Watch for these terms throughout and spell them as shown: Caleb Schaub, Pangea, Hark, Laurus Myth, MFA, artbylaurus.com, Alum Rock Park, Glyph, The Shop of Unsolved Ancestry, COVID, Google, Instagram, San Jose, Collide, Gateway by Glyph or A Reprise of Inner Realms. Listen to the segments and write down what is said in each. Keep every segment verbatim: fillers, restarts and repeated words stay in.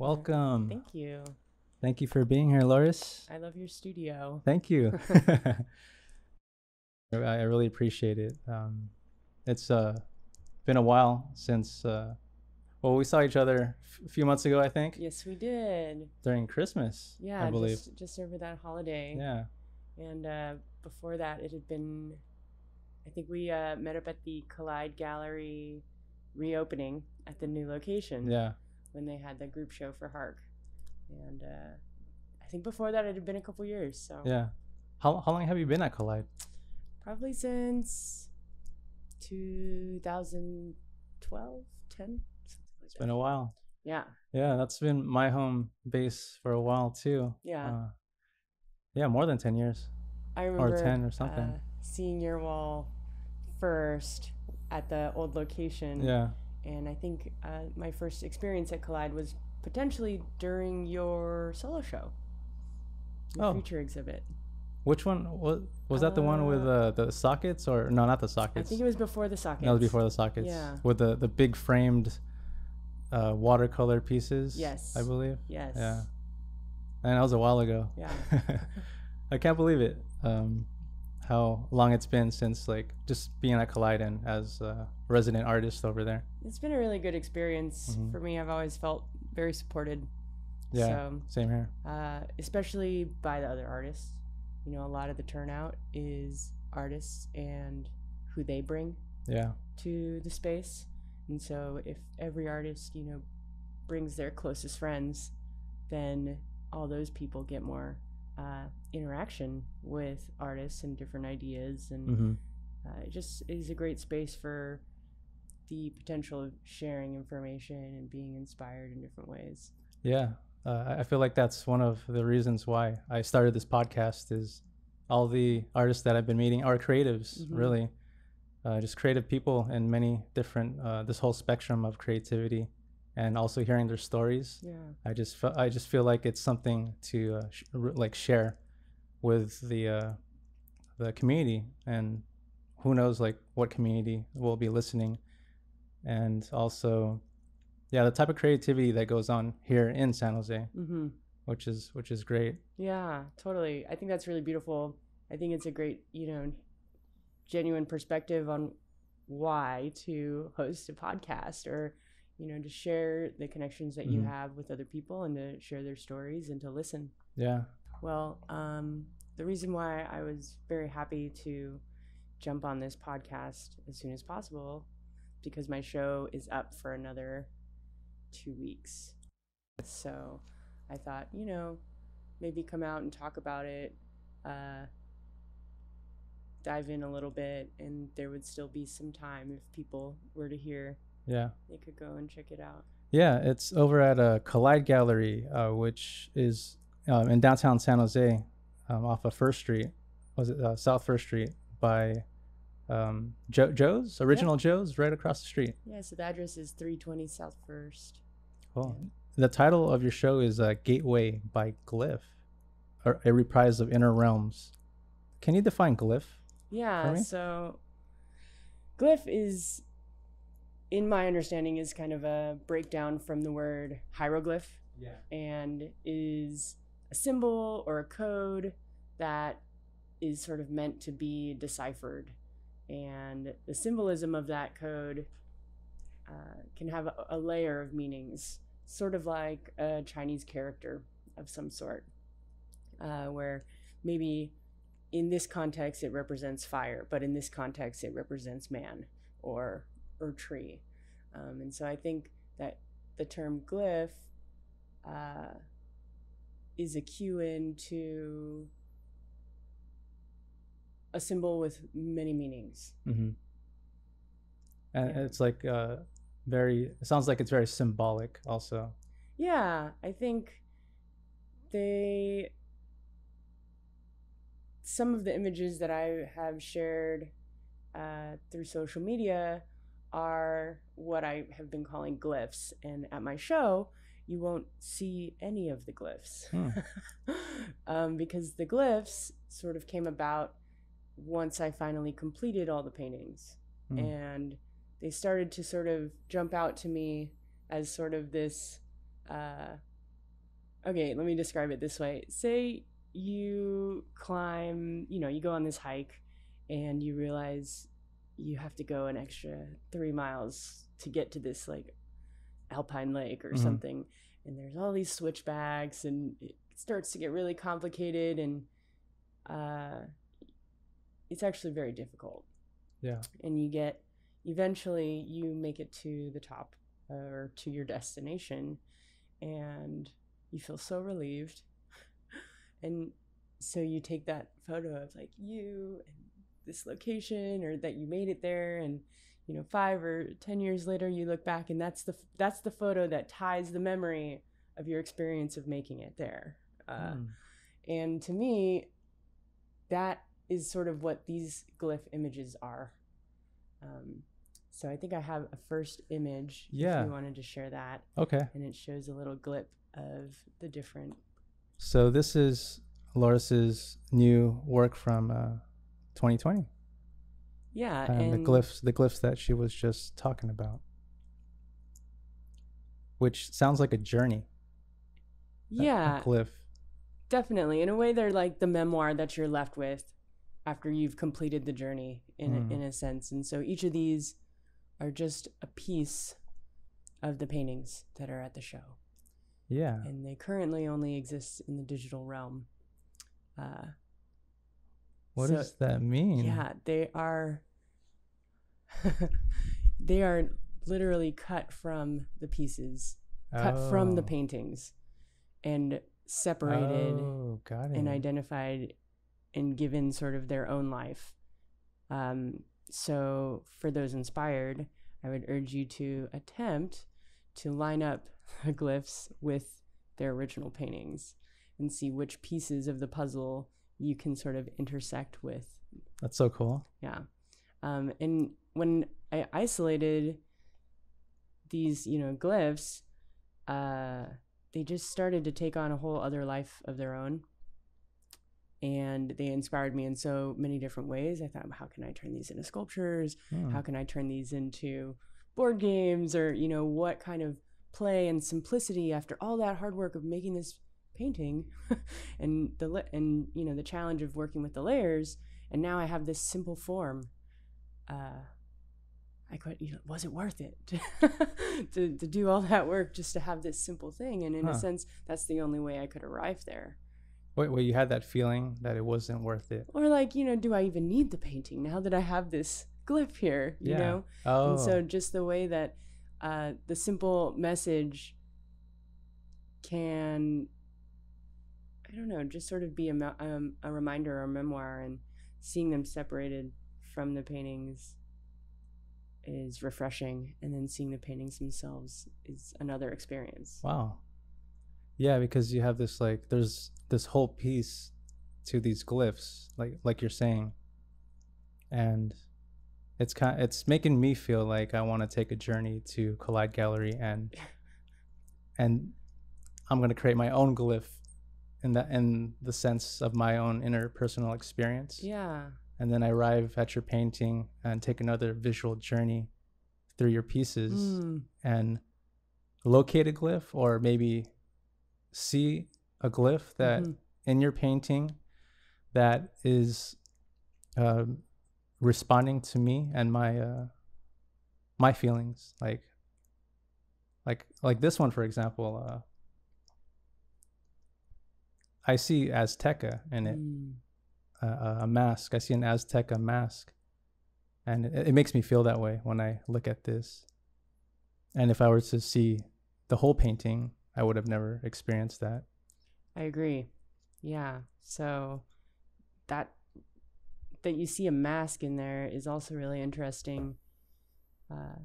Welcome. Thank you. Thank you for being here, Laurus. I love your studio. Thank you. I, I really appreciate it. Um, it's uh, been a while since, uh, well, we saw each other a few months ago, I think. Yes, we did. During Christmas, yeah, I believe. Just, just over that holiday. Yeah. And uh, before that, it had been, I think we uh, met up at the Collide Gallery reopening at the new location. Yeah. When they had the group show for Hark. And uh, I think before that, it had been a couple years. So yeah. How, how long have you been at Collide? Probably since two thousand twelve, ten. It's been a while. Yeah. Yeah, that's been my home base for a while too. Yeah. Uh, yeah, more than ten years. I remember. Or ten or something. Uh, seeing your wall first at the old location. Yeah. And I think uh, my first experience at Collide was potentially during your solo show. Your oh. feature exhibit. Which one was was that? Uh, the one with uh, the sockets, or no, not the sockets. I think it was before the sockets. No, it was before the sockets. Yeah. With the the big framed uh, watercolor pieces. Yes. I believe. Yes. Yeah. And that was a while ago. Yeah. I can't believe it. Um, how long it's been since like just being at Collide and as a resident artist over there. It's been a really good experience mm-hmm. for me. I've always felt very supported. Yeah. So, same here. Uh, especially by the other artists. You know, a lot of the turnout is artists and who they bring yeah. to the space. And so if every artist, you know, brings their closest friends, then all those people get more uh, interaction with artists and different ideas. And mm-hmm. uh, it just is a great space for the potential of sharing information and being inspired in different ways. Yeah. Uh, I feel like that's one of the reasons why I started this podcast is all the artists that I've been meeting are creatives, mm-hmm. really, uh, just creative people in many different, uh, this whole spectrum of creativity, and also hearing their stories. Yeah. I just fe- I just feel like it's something to uh, sh- r- like share with the uh, the community, and who knows like what community will be listening, and also. Yeah, the type of creativity that goes on here in San Jose, mm-hmm. which is which is great. Yeah, totally. I think that's really beautiful. I think it's a great, you know, genuine perspective on why to host a podcast, or, you know, to share the connections that mm-hmm. you have with other people and to share their stories and to listen. Yeah. Well, um, the reason why I was very happy to jump on this podcast as soon as possible, because my show is up for another two weeks, so I thought, you know, maybe come out and talk about it, uh dive in a little bit, and there would still be some time if people were to hear. Yeah, they could go and check it out. Yeah, it's over at a Collide Gallery, uh which is um, in downtown San Jose, um, off of First Street, was it uh, South First Street by. Um, jo- Joe's, original yeah. Joe's, right across the street. Yeah, so the address is three twenty South First. Cool. Yeah. The title of your show is uh, Gateway by Glyph, or A Reprise of Inner Realms. Can you define Glyph? Yeah, so Glyph is, in my understanding, is kind of a breakdown from the word hieroglyph. Yeah. And is a symbol or a code that is sort of meant to be deciphered. And the symbolism of that code uh, can have a, a layer of meanings, sort of like a Chinese character of some sort, uh, where maybe in this context it represents fire, but in this context it represents man or or tree. Um, and so I think that the term glyph uh, is akin to a symbol with many meanings. Mm-hmm. And yeah. it's like uh, very, it sounds like it's very symbolic also. Yeah, I think they, some of the images that I have shared uh, through social media are what I have been calling glyphs. And at my show, you won't see any of the glyphs. Hmm. um, because the glyphs sort of came about once I finally completed all the paintings, mm. and they started to sort of jump out to me as sort of this uh, Okay, let me describe it this way. Say you climb, you know, you go on this hike and you realize you have to go an extra three miles to get to this like alpine lake or mm-hmm. something. And there's all these switchbacks and it starts to get really complicated and uh, it's actually very difficult. Yeah. And you get, eventually you make it to the top or to your destination and you feel so relieved. And so you take that photo of like you and this location, or that you made it there, and you know, five or ten years later you look back and that's the that's the photo that ties the memory of your experience of making it there. Uh, mm. And to me, that is sort of what these glyph images are. Um, so I think I have a first image, yeah. if you wanted to share that. Okay. And it shows a little glyph of the different. So this is Lauris's new work from uh, twenty twenty. Yeah. Um, and the glyphs, the glyphs that she was just talking about, which sounds like a journey. Yeah. A, a glyph. Definitely. In a way, they're like the memoir that you're left with after you've completed the journey in, mm. a, in a sense. And so each of these are just a piece of the paintings that are at the show. Yeah. And they currently only exist in the digital realm. Uh, what so, does that mean? Yeah, they are they are literally cut from the pieces, oh. cut from the paintings and separated oh, got it. and identified and given sort of their own life. Um, so for those inspired, I would urge you to attempt to line up the glyphs with their original paintings and see which pieces of the puzzle you can sort of intersect with. That's so cool. Yeah. Um, and when I isolated these, you know, glyphs, uh, they just started to take on a whole other life of their own. And they inspired me in so many different ways. I thought, how can I turn these into sculptures? Mm. How can I turn these into board games? Or, you know, what kind of play and simplicity after all that hard work of making this painting and the and you know the challenge of working with the layers, and now I have this simple form. Uh, I could, you know, was it worth it to to do all that work just to have this simple thing? And in huh. a sense, that's the only way I could arrive there. Wait, well, you had that feeling that it wasn't worth it, or like, you know, do I even need the painting now that I have this glyph here? You yeah. know, oh. and so just the way that uh, the simple message can, I don't know, just sort of be a um, a reminder or a memoir, and seeing them separated from the paintings is refreshing, and then seeing the paintings themselves is another experience. Wow. Yeah, because you have this, like, there's this whole piece to these glyphs, like like you're saying, and it's kind of, it's making me feel like I want to take a journey to Collide Gallery and and I'm gonna create my own glyph in the in the sense of my own inner personal experience. Yeah. And then I arrive at your painting and take another visual journey through your pieces mm. and locate a glyph, or maybe see a glyph that mm-hmm. in your painting that is uh, responding to me and my uh, my feelings, like like like this one, for example. Uh, I see Azteca in it, mm. uh, a mask. I see an Azteca mask, and it, it makes me feel that way when I look at this. And if I were to see the whole painting, I would have never experienced that. I agree. Yeah. So that that you see a mask in there is also really interesting, uh,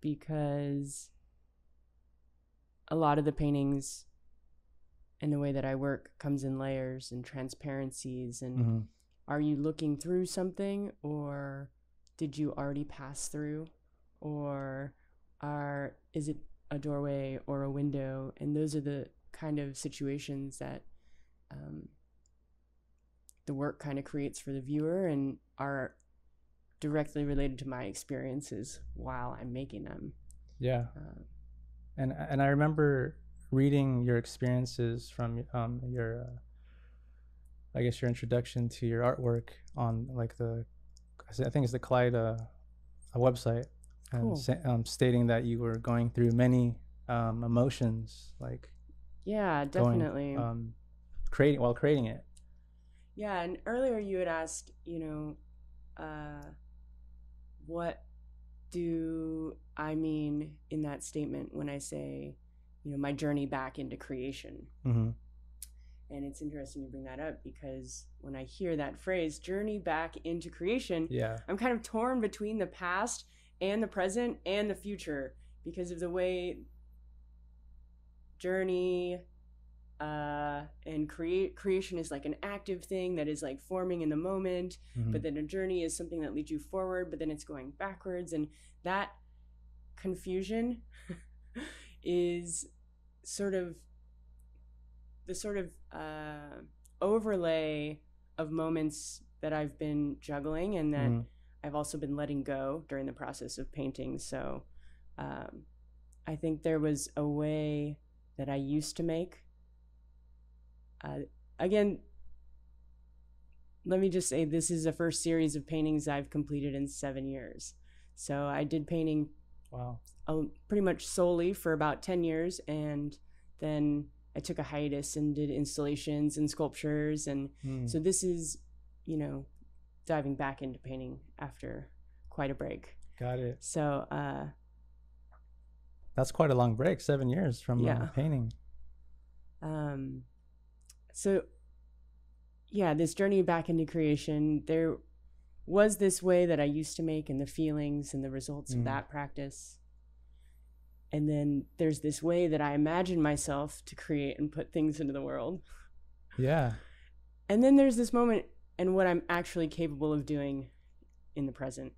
because a lot of the paintings and the way that I work comes in layers and transparencies. And mm-hmm. are you looking through something, or did you already pass through, or are is it a doorway or a window? And those are the kind of situations that um, the work kind of creates for the viewer and are directly related to my experiences while I'm making them. Yeah. Uh, and and I remember reading your experiences from um, your, uh, I guess, your introduction to your artwork on like the, I think it's the Collide uh, a website, and cool. sa um, stating that you were going through many um, emotions, like yeah, definitely going, um, creating while creating it. Yeah, and earlier you had asked, you know, uh, what do I mean in that statement when I say, you know, my journey back into creation? Mm-hmm. And it's interesting you bring that up, because when I hear that phrase, journey back into creation, yeah, I'm kind of torn between the past and the present and the future because of the way journey uh, and create creation is like an active thing that is like forming in the moment, mm-hmm. but then a journey is something that leads you forward, but then it's going backwards. And that confusion is sort of the sort of uh, overlay of moments that I've been juggling and that mm. I've also been letting go during the process of painting. So um, I think there was a way that I used to make. Uh, again, let me just say this is the first series of paintings I've completed in seven years. So I did painting wow. a, pretty much solely for about ten years, and then I took a hiatus and did installations and sculptures. And mm. so this is, you know, diving back into painting after quite a break. Got it. So uh, that's quite a long break, seven years from yeah. uh, painting. Um, so yeah, this journey back into creation, there was this way that I used to make and the feelings and the results mm. of that practice. And then there's this way that I imagine myself to create and put things into the world. Yeah. And then there's this moment and what I'm actually capable of doing in the present,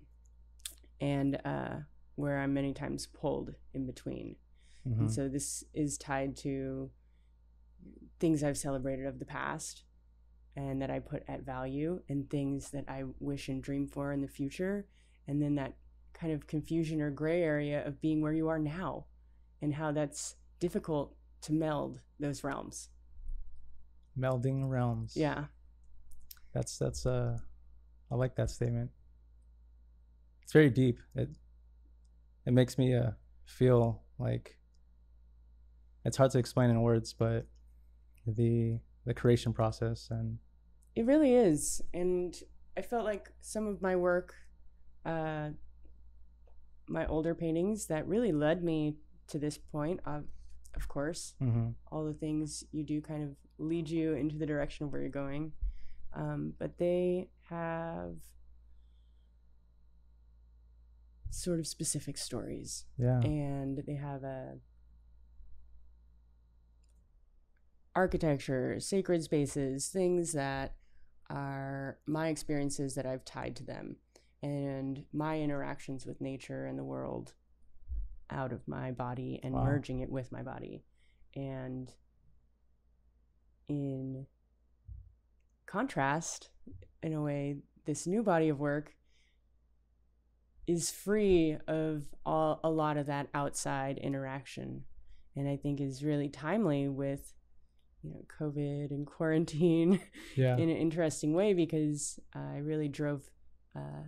and uh, where I'm many times pulled in between. Mm-hmm. And so this is tied to things I've celebrated of the past and that I put at value, and things that I wish and dream for in the future. And then that kind of confusion or gray area of being where you are now, and how that's difficult to meld those realms. Melding realms. Yeah. That's, that's, uh, I like that statement. It's very deep. It, it makes me uh, feel like it's hard to explain in words, but the, the creation process, and it really is. And I felt like some of my work, uh, my older paintings that really led me to this point of, of course, mm-hmm. all the things you do kind of lead you into the direction of where you're going. Um, but they have sort of specific stories. Yeah. And they have a architecture, sacred spaces, things that are my experiences that I've tied to them, and my interactions with nature and the world out of my body and wow. merging it with my body. And in contrast, in a way, this new body of work is free of all, a lot of that outside interaction. And I think is really timely with, you know, COVID and quarantine yeah. in an interesting way, because I really drove uh,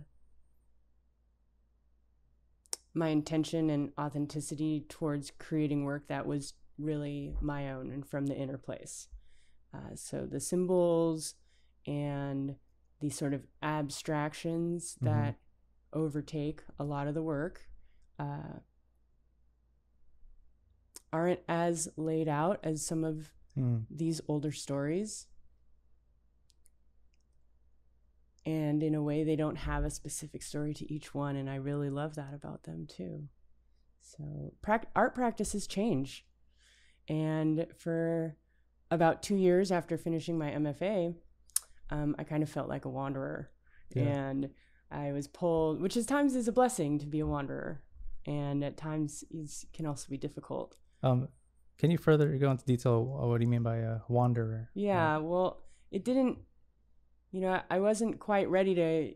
my intention and authenticity towards creating work that was really my own and from the inner place. Uh, so the symbols and the sort of abstractions mm-hmm. that overtake a lot of the work uh, aren't as laid out as some of mm. these older stories. And in a way, they don't have a specific story to each one. And I really love that about them, too. So pra- art practices change. And for about two years after finishing my M F A, um, I kind of felt like a wanderer. Yeah. And I was pulled, which at times is a blessing to be a wanderer. And at times is, can also be difficult. Um, can you further go into detail? What do you mean by a wanderer? Yeah, um, well, it didn't. You know, I wasn't quite ready to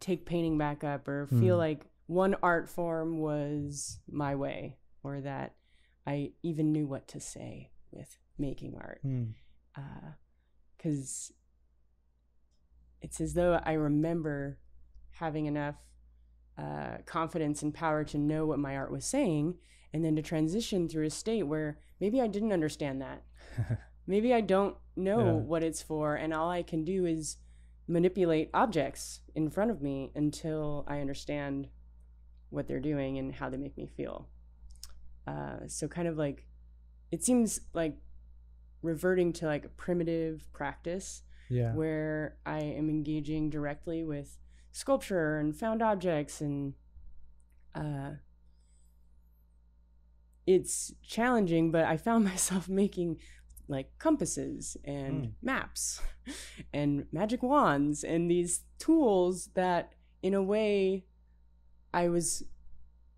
take painting back up or feel mm. like one art form was my way, or that I even knew what to say with making art. Mm. Uh, 'cause it's as though I remember having enough uh, confidence and power to know what my art was saying, and then to transition through a state where maybe I didn't understand that. Maybe I don't know yeah. what it's for, and all I can do is manipulate objects in front of me until I understand what they're doing and how they make me feel. Uh, so kind of like, it seems like reverting to like a primitive practice yeah. where I am engaging directly with sculpture and found objects, and uh, it's challenging, but I found myself making like compasses and mm. maps and magic wands and these tools that in a way I was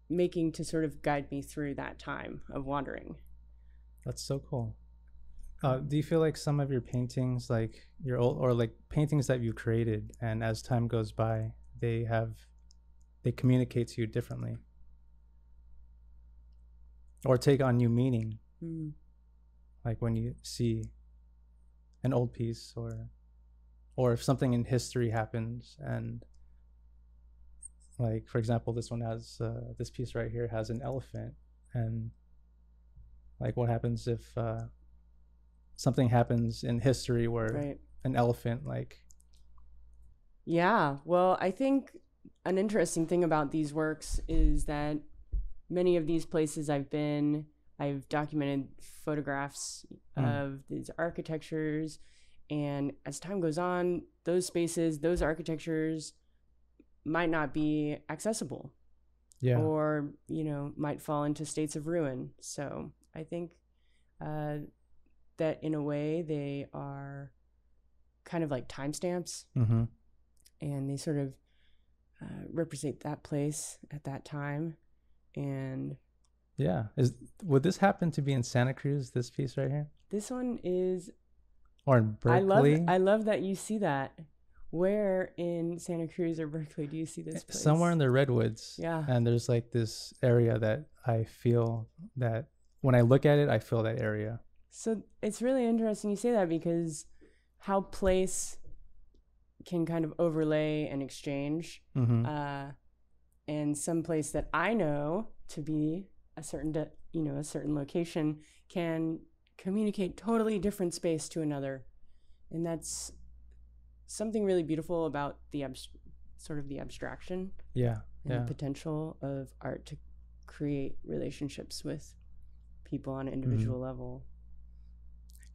making to sort of guide me through that time of wandering. That's so cool. Uh, do you feel like some of your paintings, like your old, or like paintings that you created, and as time goes by, they have, they communicate to you differently or take on new meaning? Mm. Like when you see an old piece, or or if something in history happens, and like, for example, this one has, uh, this piece right here has an elephant, and like what happens if uh, something happens in history where right. an elephant like. Yeah, well, I think an interesting thing about these works is that many of these places I've been, I've documented photographs mm. of these architectures, and as time goes on, those spaces, those architectures might not be accessible yeah. or, you know, might fall into states of ruin. So I think uh, that in a way they are kind of like timestamps, mm-hmm. and they sort of uh, represent that place at that time. And yeah. Is, would this happen to be in Santa Cruz, this piece right here? This one is... Or in Berkeley? I love, I love that you see that. Where in Santa Cruz or Berkeley do you see this place? Somewhere in the Redwoods. Yeah. And there's like this area that I feel that... When I look at it, I feel that area. So it's really interesting you say that, because how place can kind of overlay and exchange. Mm-hmm. Uh, and some place that I know to be... a certain, de- you know, a certain location can communicate totally different space to another. And that's something really beautiful about the abs- sort of the abstraction yeah, and yeah. the potential of art to create relationships with people on an individual mm-hmm. level.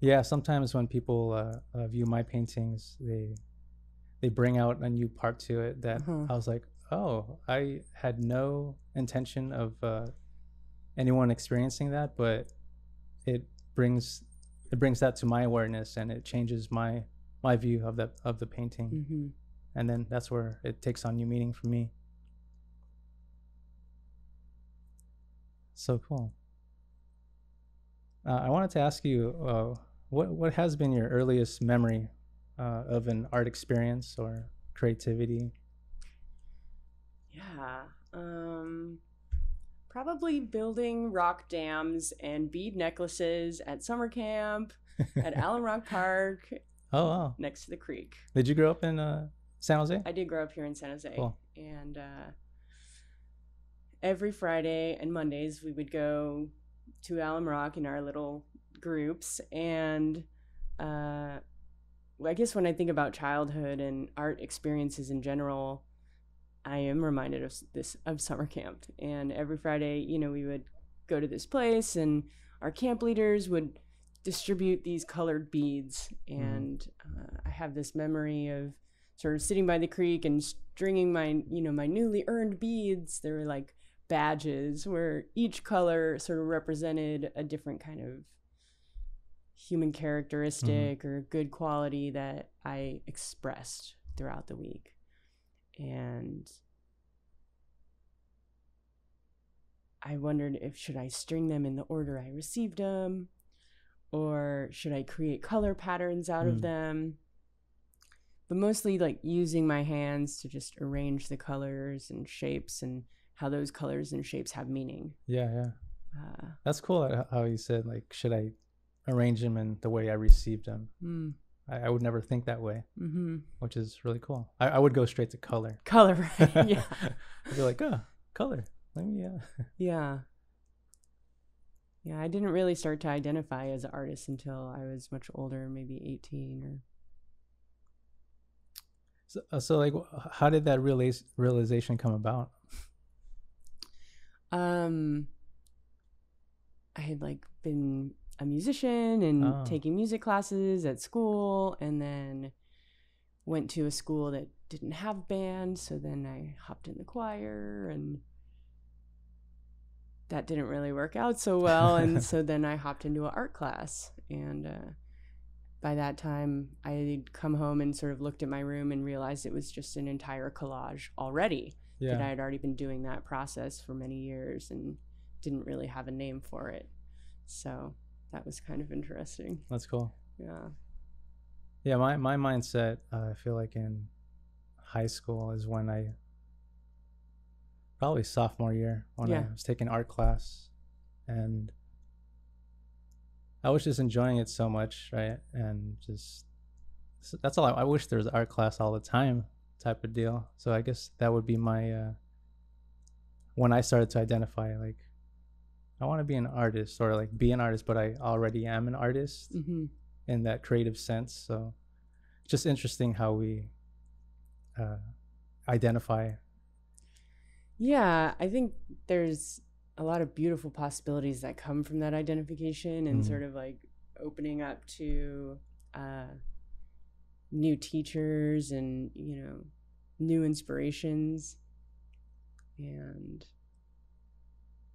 Yeah, sometimes when people uh, uh, view my paintings, they they bring out a new part to it that uh-huh. I was like, oh, I had no intention of... Uh, anyone experiencing that, but it brings it brings that to my awareness, and it changes my my view of the of the painting, mm-hmm. and then that's where it takes on new meaning for me. So cool. Uh, I wanted to ask you, uh, what what has been your earliest memory uh, of an art experience or creativity? Yeah. Um... Probably building rock dams and bead necklaces at summer camp at Alum Rock Park. Oh, wow. Next to the creek. Did you grow up in uh, San Jose? I did grow up here in San Jose. Cool. And uh, every Friday and Mondays, we would go to Alum Rock in our little groups. And uh, I guess when I think about childhood and art experiences in general, I am reminded of this, of summer camp. And every Friday, you know, we would go to this place, and our camp leaders would distribute these colored beads. And uh, I have this memory of sort of sitting by the creek and stringing my, you know, my newly earned beads. There were like badges where each color sort of represented a different kind of human characteristic mm-hmm. or good quality that I expressed throughout the week. And I wondered if should I string them in the order I received them, or should I create color patterns out mm. of them, but mostly like using my hands to just arrange the colors and shapes and how those colors and shapes have meaning. Yeah, yeah. Uh, That's cool how you said, like, should I arrange them in the way I received them? Mm. I, I would never think that way, mm-hmm. which is really cool. I, I would go straight to color. Color, right? Yeah. I'd be like, oh, color. Let me, uh. Yeah. Yeah, I didn't really start to identify as an artist until I was much older, maybe eighteen or. So, uh, so like, how did that realize, realization come about? Um, I had like been a musician and oh. taking music classes at school, and then went to a school that didn't have band. So then I hopped in the choir, and that didn't really work out so well. And so then I hopped into an art class, and uh, by that time I had come home and sort of looked at my room and realized it was just an entire collage already. Yeah. That I had already been doing that process for many years and didn't really have a name for it. So that was kind of interesting. That's cool. Yeah. Yeah, my, my mindset, uh, I feel like in high school is when I, probably sophomore year, when yeah. I was taking art class, and I was just enjoying it so much, right? And just, that's all, I, I wish there was art class all the time type of deal. So I guess that would be my, uh, when I started to identify, like, I want to be an artist, or like be an artist, but I already am an artist mm-hmm. in that creative sense. So just interesting how we uh, identify. Yeah, I think there's a lot of beautiful possibilities that come from that identification and mm-hmm. sort of like opening up to uh, new teachers and, you know, new inspirations. And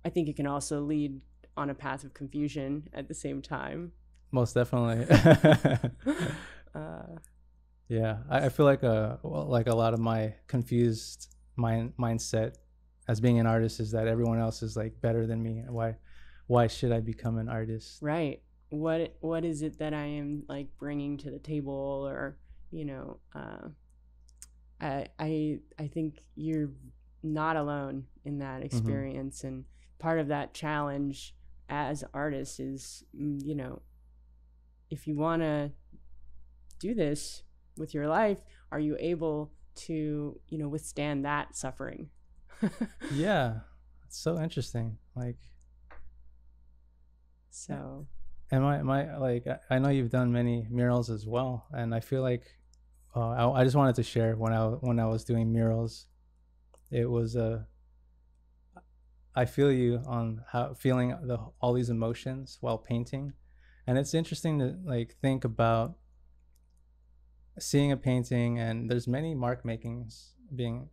I think it can also lead on a path of confusion at the same time. Most definitely. uh, yeah, I, I feel like a, well, like a lot of my confused mind, mindset as being an artist is that everyone else is like better than me. Why, why should I become an artist? Right. What What is it that I am like bringing to the table, or, you know, uh, I I I think you're not alone in that experience, mm-hmm. and part of that challenge as artists is, you know, if you want to do this with your life, are you able to, you know, withstand that suffering? Yeah, it's so interesting. Like, so and my my like I know you've done many murals as well, and I feel like uh, I, I just wanted to share when I when I was doing murals, it was a uh, I feel you on how feeling the all these emotions while painting. And it's interesting to like think about seeing a painting, and there's many mark makings being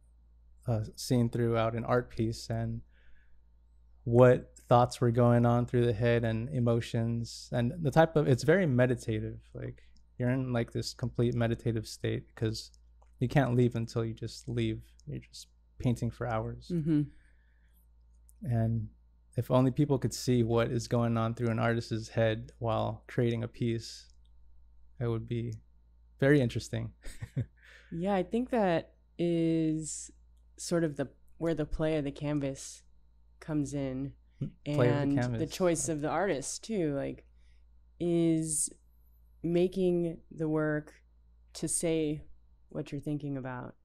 uh, seen throughout an art piece, and what thoughts were going on through the head and emotions, and the type of, it's very meditative. Like you're in like this complete meditative state because you can't leave until you just leave. You're just painting for hours. Mm-hmm. And if only people could see what is going on through an artist's head while creating a piece, it would be very interesting. Yeah, I think that is sort of the where the play of the canvas comes in, play and the, the choice of the artist too, like is making the work to say what you're thinking about,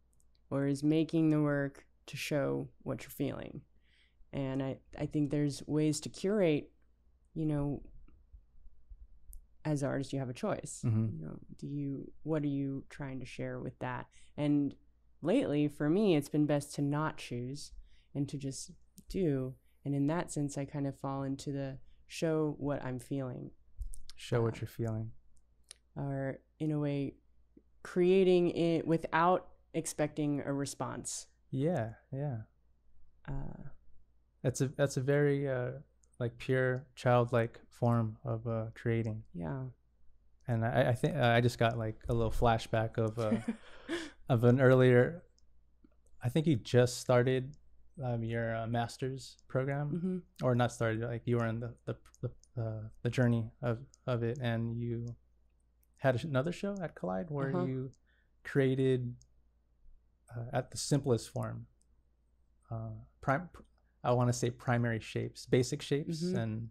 or is making the work to show what you're feeling. And I, I think there's ways to curate, you know, as artists, you have a choice. Mm-hmm. You know, do you, what are you trying to share with that? And lately for me, it's been best to not choose and to just do. And in that sense, I kind of fall into the show what I'm feeling. Show what uh, you're feeling. Or in a way, creating it without expecting a response. Yeah, yeah. Uh, that's a that's a very uh, like pure childlike form of uh, creating. Yeah. And I, I think I just got like a little flashback of uh, of an earlier. I think you just started um, your uh, master's program, mm-hmm. or not started. Like you were in the the the, uh, the journey of of it, and you had another show at Collide where uh-huh. you created. Uh, at the simplest form, uh, prim- I want to say primary shapes, basic shapes. Mm-hmm. And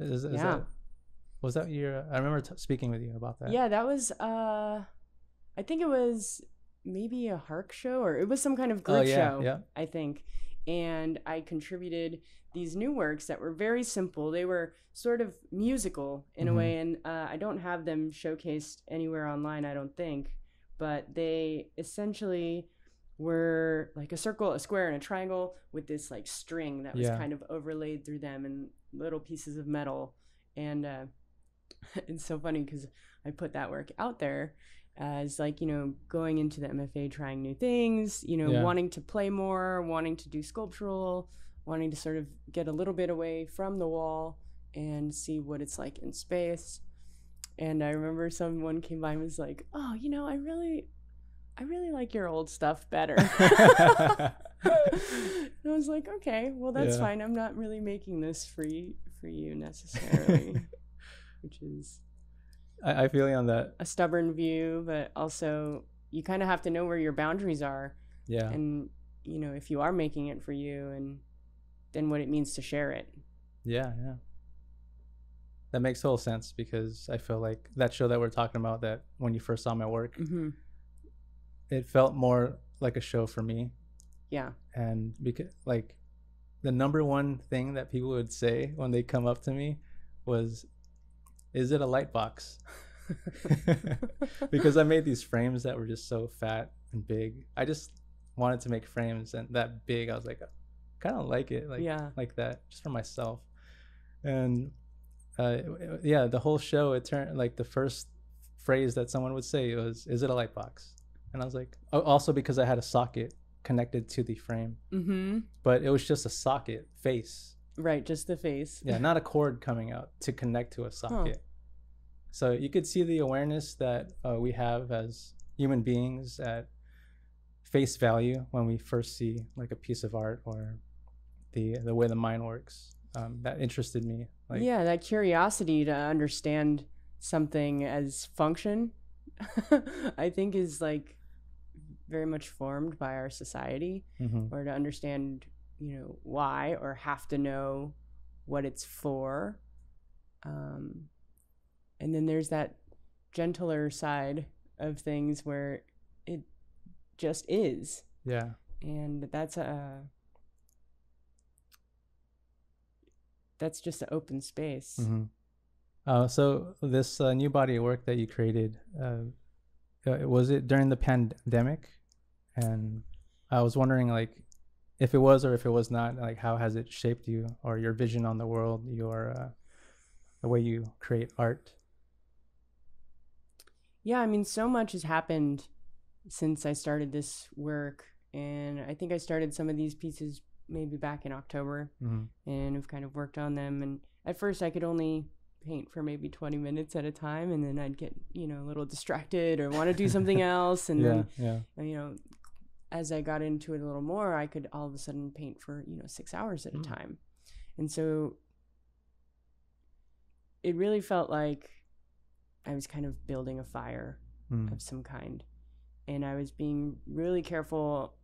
is, is yeah. that, was that your, I remember t speaking with you about that. Yeah, that was, uh, I think it was maybe a Hark show, or it was some kind of group oh, yeah, show, yeah. I think. And I contributed these new works that were very simple. They were sort of musical in mm-hmm. a way, and uh, I don't have them showcased anywhere online, I don't think, but they essentially were like a circle, a square, and a triangle with this like string that was yeah. kind of overlaid through them and little pieces of metal. And uh, it's so funny because I put that work out there as like, you know, going into the M F A, trying new things, you know, yeah. wanting to play more, wanting to do sculptural, wanting to sort of get a little bit away from the wall and see what it's like in space. And I remember someone came by and was like, oh, you know, I really, I really like your old stuff better. And I was like, okay, well, that's yeah. fine. I'm not really making this for you, for you necessarily, which is... I, I feel you on that. A stubborn view, but also you kind of have to know where your boundaries are. Yeah. And, you know, if you are making it for you, and then what it means to share it. Yeah, yeah. That makes total sense, because I feel like that show that we're talking about, that when you first saw my work, mm-hmm. it felt more like a show for me. Yeah. And because, like, the number one thing that people would say when they come up to me was, is it a light box? Because I made these frames that were just so fat and big. I just wanted to make frames and that big. I was like, I kind of like it, like yeah. like that, just for myself. And uh, yeah, the whole show, it turned like the first phrase that someone would say was, "Is it a light box?" And I was like, oh, also because I had a socket connected to the frame, mm-hmm. but it was just a socket face. Right, just the face. Yeah, not a cord coming out to connect to a socket. Huh. So you could see the awareness that uh, we have as human beings at face value when we first see like a piece of art, or the the way the mind works. Um, that interested me. Like, yeah, that curiosity to understand something as function, I think, is like very much formed by our society, mm-hmm. or to understand, you know, why, or have to know what it's for. Um, and then there's that gentler side of things where it just is. Yeah. And that's a, that's just an open space. Mm-hmm. Uh, so this uh, new body of work that you created, uh, was it during the pandemic? And I was wondering, like, if it was, or if it was not, like, how has it shaped you, or your vision on the world, your uh, the way you create art? Yeah, I mean, so much has happened since I started this work, and I think I started some of these pieces maybe back in October, mm-hmm. and I've kind of worked on them. And at first, I could only paint for maybe twenty minutes at a time, and then I'd get, you know, a little distracted or want to do something else, and yeah, then yeah. you know. As I got into it a little more, I could all of a sudden paint for, you know, six hours at mm. a time. And so it really felt like I was kind of building a fire mm. of some kind. And I was being really careful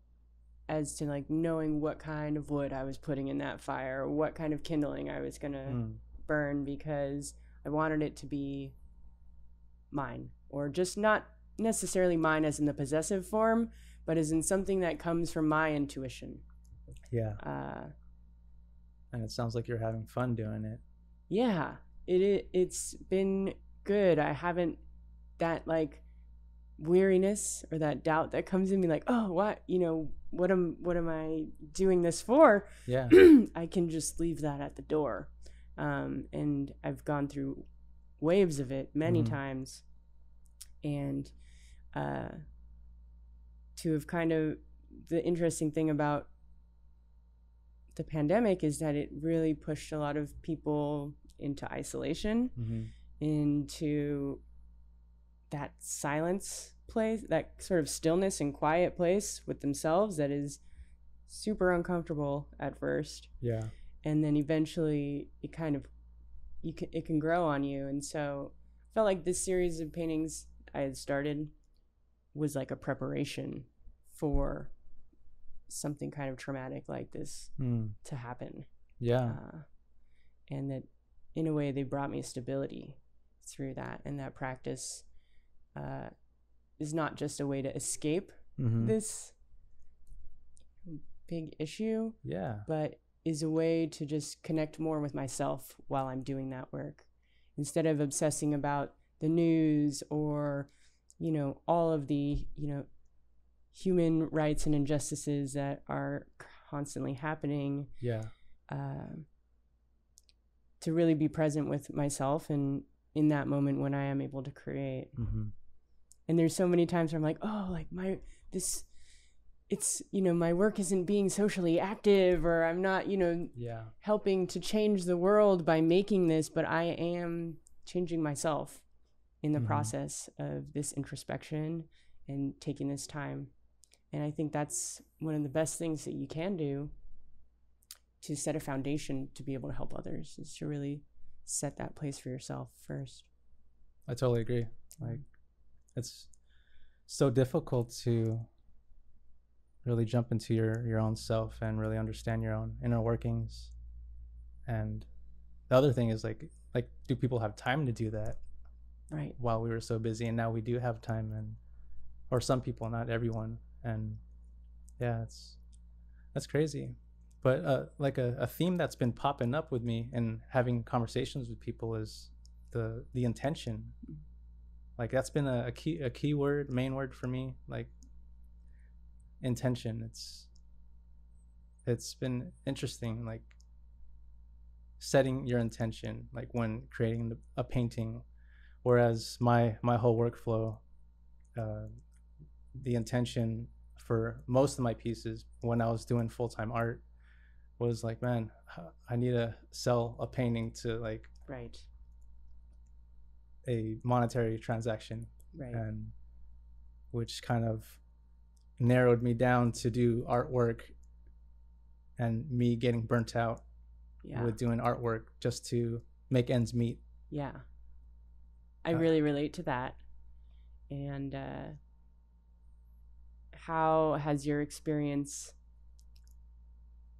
as to like knowing what kind of wood I was putting in that fire, what kind of kindling I was going to mm. burn, because I wanted it to be mine, or just not necessarily mine as in the possessive form, but is in something that comes from my intuition. Yeah. Uh, and it sounds like you're having fun doing it. Yeah, it, it, it's been good. I haven't that like weariness or that doubt that comes in me like, oh, what, you know, what am, what am I doing this for? Yeah. I can just leave that at the door. Um, and I've gone through waves of it many mm-hmm. times. And, uh, to have kind of, the interesting thing about the pandemic is that it really pushed a lot of people into isolation, mm-hmm. into that silence place, that sort of stillness and quiet place with themselves that is super uncomfortable at first. Yeah. And then eventually it kind of, you can, it can grow on you. And so I felt like this series of paintings I had started was like a preparation for something kind of traumatic like this mm. to happen. Yeah. Uh, and that in a way they brought me stability through that. And that practice uh, is not just a way to escape mm-hmm. this big issue, yeah, but is a way to just connect more with myself while I'm doing that work. Instead of obsessing about the news or, you know, all of the, you know, human rights and injustices that are constantly happening. Yeah. Uh, to really be present with myself and in that moment when I am able to create. Mm-hmm. And there's so many times where I'm like, oh, like my, this, it's, you know, my work isn't being socially active, or I'm not, you know, yeah. helping to change the world by making this, but I am changing myself in the mm-hmm. process of this introspection and taking this time. And I think that's one of the best things that you can do to set a foundation to be able to help others, is to really set that place for yourself first. I totally agree. Like, it's so difficult to really jump into your, your own self and really understand your own inner workings. And the other thing is like, like, do people have time to do that? Right. While we were so busy, and now we do have time, and, or some people, not everyone. And yeah, it's, that's crazy. But uh, like a, a theme that's been popping up with me and having conversations with people is the, the intention. Like that's been a, a key, a key word, main word for me, like, intention. It's it's been interesting, like setting your intention, like when creating the, a painting, whereas my my whole workflow, uh, the intention for most of my pieces when I was doing full-time art was like, man, I need to sell a painting to like right a monetary transaction, right, and which kind of narrowed me down to do artwork, and me getting burnt out yeah. with doing artwork just to make ends meet. Yeah. I uh, really relate to that. And uh, how has your experience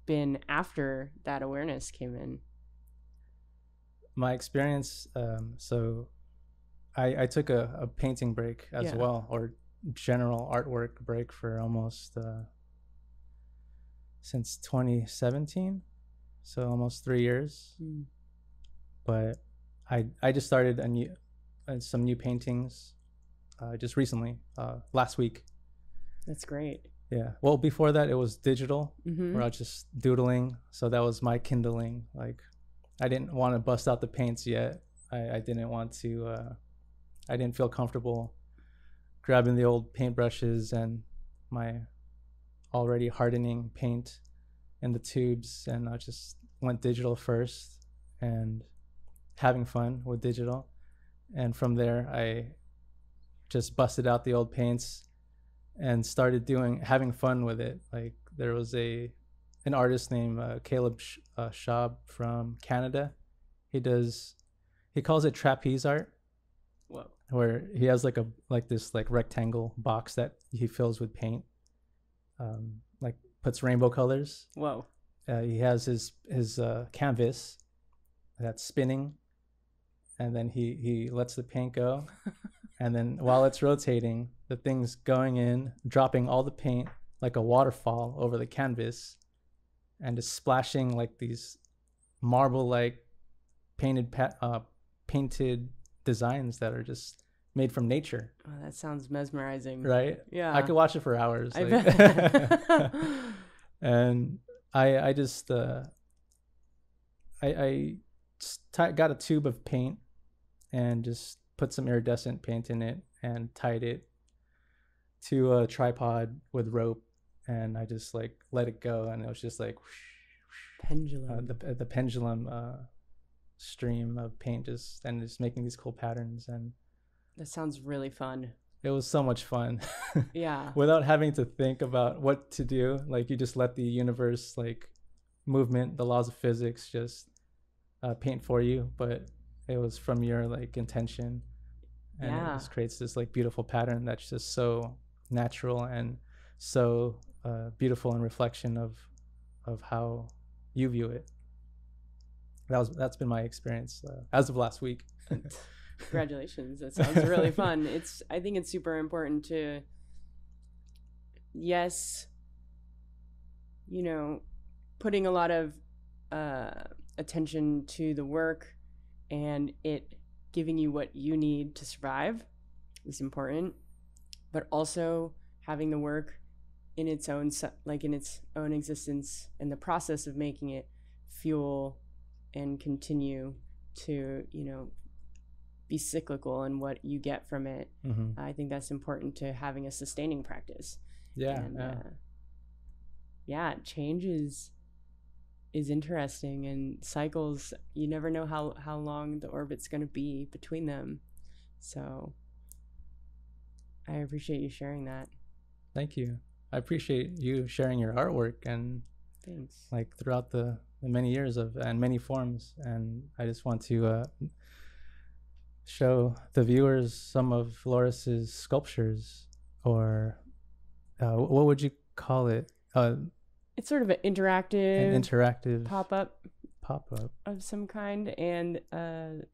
been after that awareness came in? My experience, um, so I, I took a, a painting break as yeah. well, or general artwork break for almost uh since twenty seventeen, so almost three years. mm. But i i just started a new uh, some new paintings uh just recently, uh last week. That's great. Yeah, well before that it was digital, mm-hmm. where I was just doodling, so that was my kindling. Like I didn't want to bust out the paints yet. I, I didn't want to uh I didn't feel comfortable grabbing the old paintbrushes and my already hardening paint and the tubes, and I just went digital first and having fun with digital. And from there, I just busted out the old paints and started doing, having fun with it. Like there was a, an artist named uh, Caleb Sh- uh, Schaub from Canada. He does, he calls it trapeze art. Whoa. Where he has like a like this like rectangle box that he fills with paint, um, like puts rainbow colors. Whoa! Uh, he has his his uh, canvas that's spinning, and then he he lets the paint go, and then while it's rotating, the thing's going in, dropping all the paint like a waterfall over the canvas, and just splashing like these marble-like painted pa- uh, painted. designs that are just made from nature. Oh, that sounds mesmerizing. Right? Yeah. I could watch it for hours. I like. bet. And I, I just, uh, I, I just t- got a tube of paint and just put some iridescent paint in it and tied it to a tripod with rope. And I just like let it go. And it was just like, whoosh, pendulum. Uh, the, the pendulum, uh, stream of paint, just and just making these cool patterns. And that sounds really fun. It was so much fun. Yeah. Without having to think about what to do, like you just let the universe, like movement, the laws of physics, just uh, paint for you. But it was from your like intention, and yeah. it just creates this like beautiful pattern that's just so natural and so uh, beautiful in reflection of of how you view it. That was that's been my experience uh, as of last week. Congratulations! That sounds really fun. It's I think it's super important to yes, you know, putting a lot of uh, attention to the work and it giving you what you need to survive is important, but also having the work in its own like in its own existence and the process of making it fuel and continue to, you know, be cyclical in what you get from it. Mm-hmm. I think that's important to having a sustaining practice. Yeah. And, yeah. Uh, yeah. Change is, is interesting, and cycles, you never know how, how long the orbit's going to be between them. So I appreciate you sharing that. Thank you. I appreciate you sharing your artwork and thanks. Like throughout the, the many years of, and many forms. And I just want to, uh, show the viewers some of Laurus's sculptures, or uh, what would you call it? Uh, it's sort of an interactive, an interactive pop-up, pop-up of some kind. And uh,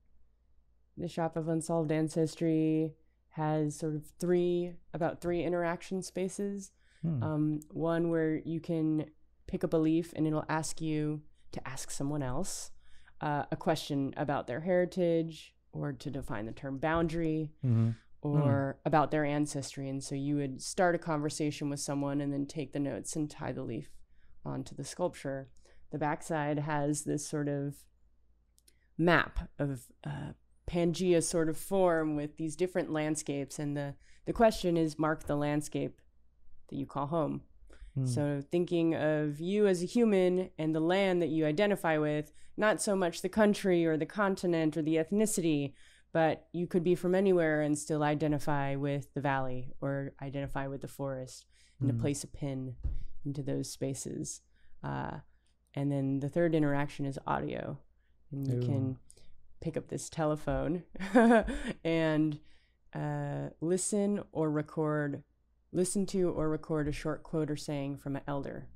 the Shop of Unsolved Ancestry has sort of three, about three interaction spaces. Hmm. Um, one where you can pick up a leaf and it'll ask you to ask someone else uh, a question about their heritage, or to define the term boundary, mm-hmm. or mm. about their ancestry. And so you would start a conversation with someone and then take the notes and tie the leaf onto the sculpture. The backside has this sort of map of uh, Pangea sort of form with these different landscapes. And the, the question is, mark the landscape that you call home. Mm. So thinking of you as a human and the land that you identify with, not so much the country or the continent or the ethnicity, but you could be from anywhere and still identify with the valley or identify with the forest, and mm. to place a pin into those spaces. Uh, and then the third interaction is audio. And you Ooh. Can pick up this telephone and uh, listen or record Listen to or record a short quote or saying from an elder.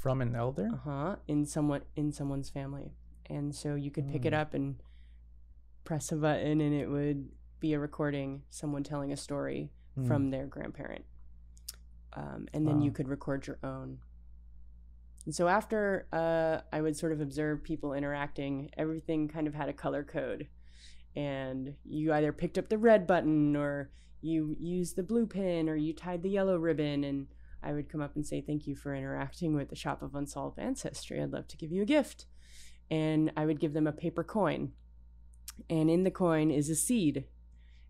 From an elder? Uh-huh. In someone in someone's family. And so you could pick mm. it up and press a button and it would be a recording, someone telling a story mm. from their grandparent. Um, and wow. then you could record your own. And so after uh, I would sort of observe people interacting, everything kind of had a color code. And you either picked up the red button or you use the blue pin or you tied the yellow ribbon, and I would come up and say, thank you for interacting with the Shop of Unsolved Ancestry. I'd love to give you a gift. And I would give them a paper coin, and in the coin is a seed,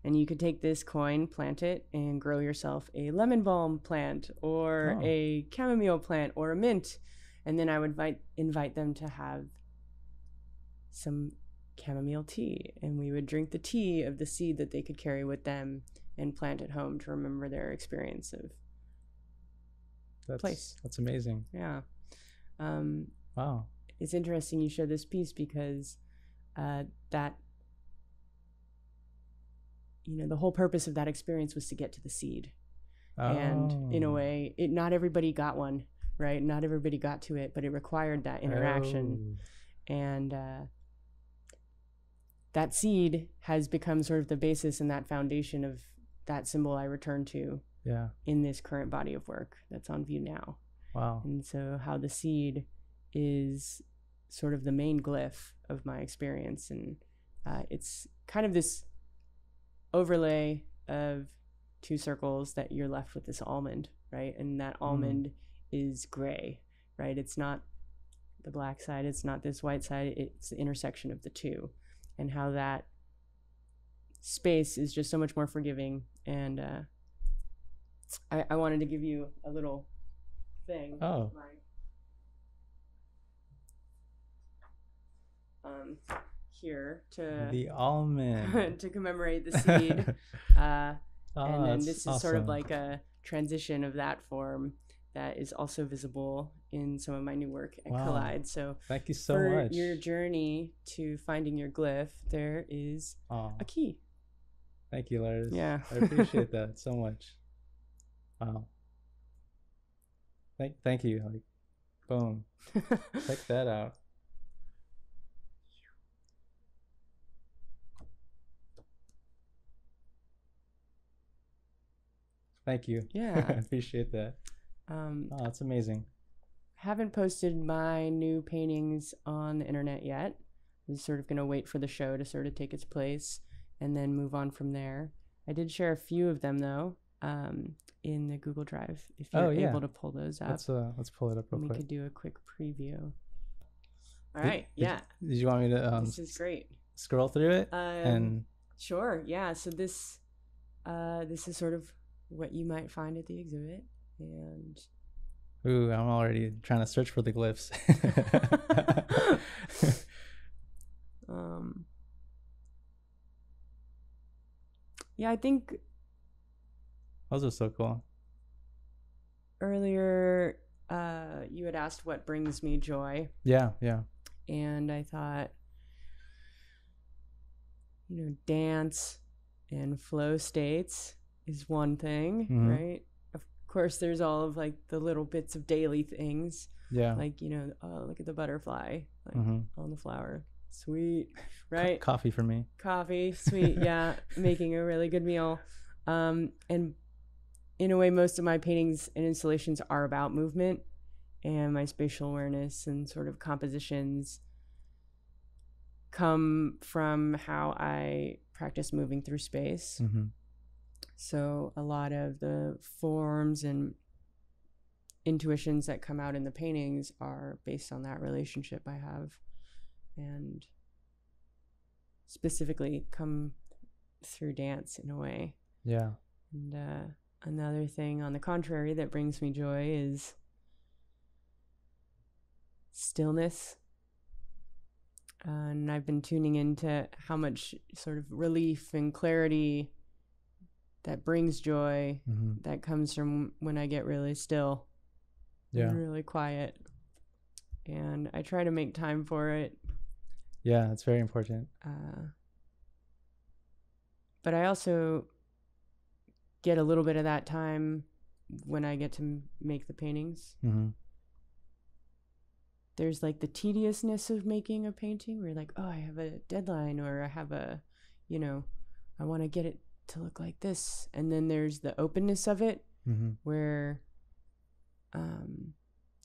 and you could take this coin, plant it, and grow yourself a lemon balm plant or oh. a chamomile plant or a mint. And then I would invite, invite them to have some chamomile tea, and we would drink the tea of the seed that they could carry with them and plant at home to remember their experience of that's, place. That's amazing. Yeah. Um, wow. It's interesting you show this piece because uh, that, you know, the whole purpose of that experience was to get to the seed. Oh. And in a way, it not everybody got one, right? Not everybody got to it, but it required that interaction. Oh. And uh, that seed has become sort of the basis and that foundation of that symbol I return to yeah. in this current body of work that's on view now. Wow. And so how the seed is sort of the main glyph of my experience. And uh, it's kind of this overlay of two circles that you're left with this almond, right? And that almond mm. is gray, right? It's not the black side. It's not this white side. It's the intersection of the two, and how that space is just so much more forgiving. And uh, I, I wanted to give you a little thing. Oh. My, um, here to the almond to commemorate the seed. uh, oh, and then this is awesome. Sort of like a transition of that form that is also visible in some of my new work at wow. Collide. So thank you so for much. Your journey to finding your glyph, there is oh. a key. Thank you, Laurus. Yeah. I appreciate that so much. Wow. Thank, thank you. Like, boom. Check that out. Thank you. Yeah. I appreciate that. Um, oh, that's amazing. I haven't posted my new paintings on the internet yet. I'm sort of going to wait for the show to sort of take its place and then move on from there. I did share a few of them, though, um, in the Google Drive, if you're oh, yeah. able to pull those up. Let's, uh, let's pull it up real we quick. We could do a quick preview. All did, right, yeah. Did, did you want me to um, this is great. Scroll through it? Um, and Sure, yeah. So this uh, this is sort of what you might find at the exhibit. And ooh, I'm already trying to search for the glyphs. um, yeah, I think those are so cool. Earlier, uh, you had asked what brings me joy. Yeah, yeah. And I thought, you know, dance and flow states is one thing, mm-hmm. right? Course there's all of like the little bits of daily things, yeah, like, you know, oh, look at the butterfly, like, mm-hmm. on the flower, sweet, right? Co coffee for me, coffee, sweet. Yeah, making a really good meal. Um and in a way, most of my paintings and installations are about movement and my spatial awareness and sort of compositions come from how I practice moving through space. Mm-hmm. So a lot of the forms and intuitions that come out in the paintings are based on that relationship I have, and specifically come through dance in a way. Yeah. And uh, another thing, on the contrary, that brings me joy is stillness. Uh, and I've been tuning into how much sort of relief and clarity that brings joy, mm-hmm. that comes from when I get really still, yeah, really quiet, and I try to make time for it. Yeah, it's very important. Uh, but I also get a little bit of that time when I get to m make the paintings. Mm-hmm. There's like the tediousness of making a painting where you're like, oh, I have a deadline, or I have a, you know, I want to get it to look like this. And then there's the openness of it, mm-hmm. where um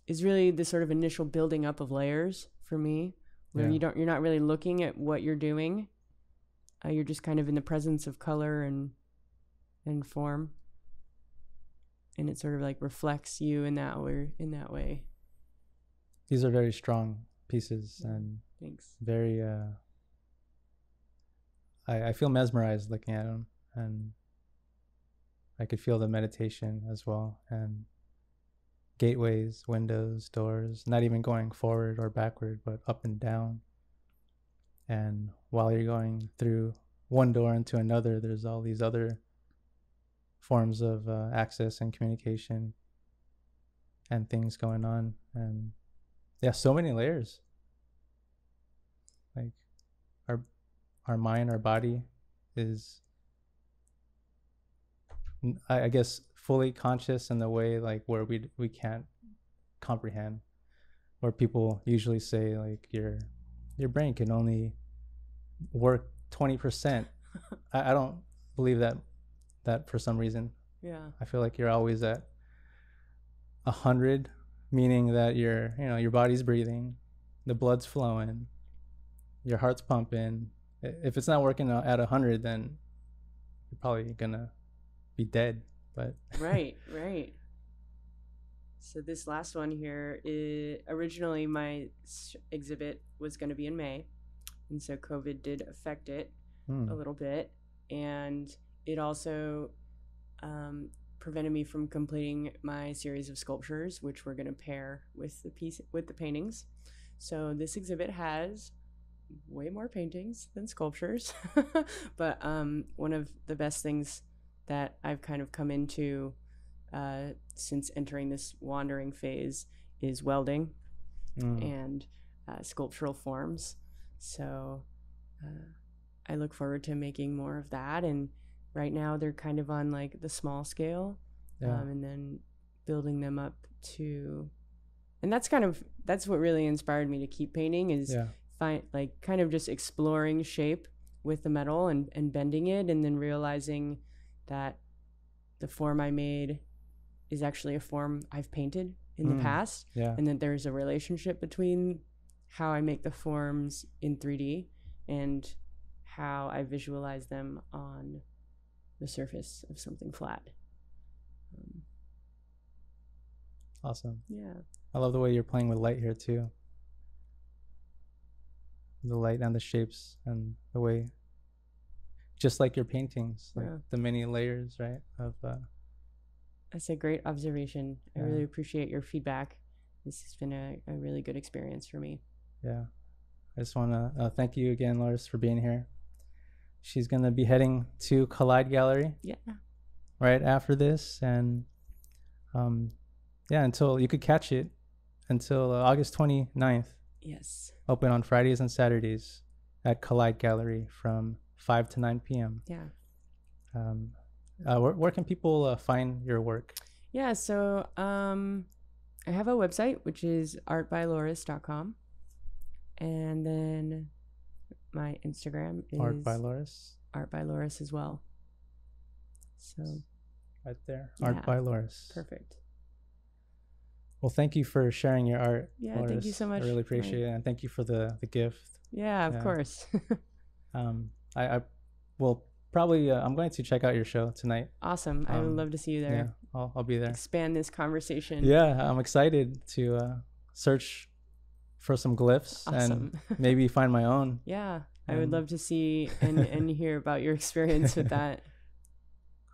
is really the sort of initial building up of layers for me, where yeah. you don't you're not really looking at what you're doing, uh, you're just kind of in the presence of color and and form, and it sort of like reflects you in that way in that way these are very strong pieces, and thanks, very uh I, I feel mesmerized looking at them. And I could feel the meditation as well, and gateways, windows, doors, not even going forward or backward, but up and down. And while you're going through one door into another, there's all these other forms of uh, access and communication and things going on. And yeah, so many layers. Like our, our mind, our body is, I guess, fully conscious in the way like where we we can't comprehend, where people usually say like your your brain can only work twenty percent. I, I don't believe that that for some reason. Yeah, I feel like you're always at a hundred, meaning that your you know your body's breathing, the blood's flowing, your heart's pumping. If it's not working at a hundred, then you're probably gonna be dead, but right right so this last one here is, originally my exhibit was going to be in May, and so COVID did affect it mm. a little bit, and it also um prevented me from completing my series of sculptures, which were going to pair with the piece with the paintings. So this exhibit has way more paintings than sculptures. But um one of the best things that I've kind of come into uh, since entering this wandering phase is welding mm. and uh, sculptural forms. So uh, I look forward to making more of that. And right now they're kind of on like the small scale, yeah. um, and then building them up to, and that's kind of, that's what really inspired me to keep painting is yeah. find like kind of just exploring shape with the metal and, and bending it, and then realizing that the form I made is actually a form I've painted in mm. the past. Yeah. And that there's a relationship between how I make the forms in three D and how I visualize them on the surface of something flat. Um, awesome. Yeah. I love the way you're playing with light here too. The light and the shapes and the way, just like your paintings, like yeah. the many layers, right? Of uh, That's a great observation. Yeah. I really appreciate your feedback. This has been a, a really good experience for me. Yeah. I just want to uh, thank you again, Laurus, for being here. She's going to be heading to Collide Gallery. Yeah. Right after this. And um, yeah, until you could catch it until uh, August twenty-ninth. Yes. Open on Fridays and Saturdays at Collide Gallery from five to nine p m Yeah. Um, uh, where, where can people uh, find your work? Yeah, so um, I have a website, which is art by laurus dot com. And then my Instagram is artbylaurus. Artbylaurus as well. So right there. Yeah. Artbylaurus. Perfect. Well, thank you for sharing your art. Yeah, Laurus. Thank you so much. I really appreciate right. it. And thank you for the, the gift. Yeah, of yeah. course. um, I, I will probably, uh, I'm going to check out your show tonight. Awesome. Um, I would love to see you there. Yeah, I'll, I'll be there. Expand this conversation. Yeah, I'm excited to uh, search for some glyphs awesome. and maybe find my own. Yeah, and I would love to see and, and hear about your experience with that.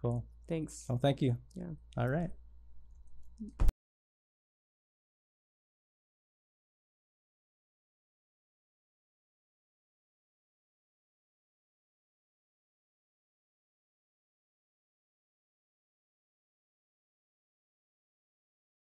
Cool. Thanks. Oh, thank you. Yeah. All right.